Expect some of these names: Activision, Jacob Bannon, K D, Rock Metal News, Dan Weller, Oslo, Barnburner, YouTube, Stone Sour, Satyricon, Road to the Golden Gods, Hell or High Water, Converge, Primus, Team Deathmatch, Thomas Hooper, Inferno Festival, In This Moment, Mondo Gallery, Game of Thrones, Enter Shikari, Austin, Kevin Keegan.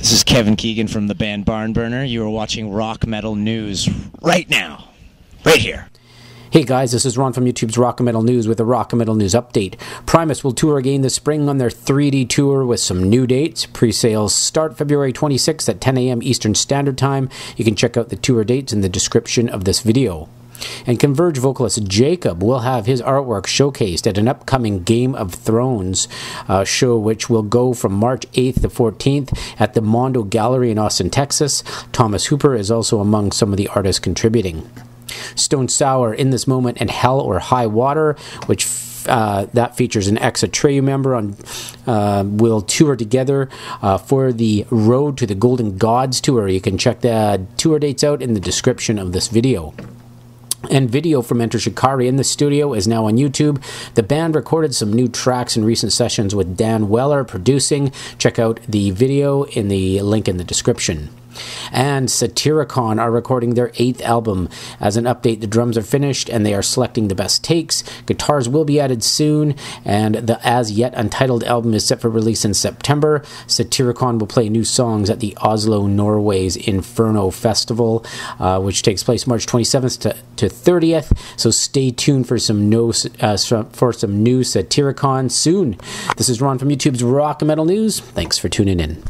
This is Kevin Keegan from the band Barnburner. You are watching Rock Metal News right now, right here. Hey guys, this is Ron from YouTube's Rock Metal News with a Rock Metal News update. Primus will tour again this spring on their 3D tour with some new dates. Pre-sales start February 26th at 10 a.m. Eastern Standard Time. You can check out the tour dates in the description of this video. And Converge vocalist Jacob will have his artwork showcased at an upcoming Game of Thrones show, which will go from March 8th to 14th at the Mondo Gallery in Austin, Texas. Thomas Hooper is also among some of the artists contributing. Stone Sour, In This Moment, and Hell or High Water, which that features an ex-Atreyu member, on will tour together for the Road to the Golden Gods tour. You can check the tour dates out in the description of this video. And video from Enter Shikari in the studio is now on YouTube. The band recorded some new tracks in recent sessions with Dan Weller producing. Check out the video in the link in the description. And Satyricon are recording their 8th album. As an update, the drums are finished and they are selecting the best takes. Guitars will be added soon, and the as yet untitled album is set for release in September. Satyricon will play new songs at the Oslo, Norway's Inferno Festival, which takes place March 27th to 30th. So stay tuned for some new Satyricon soon. This is Ron from YouTube's Rock Metal News. Thanks for tuning in.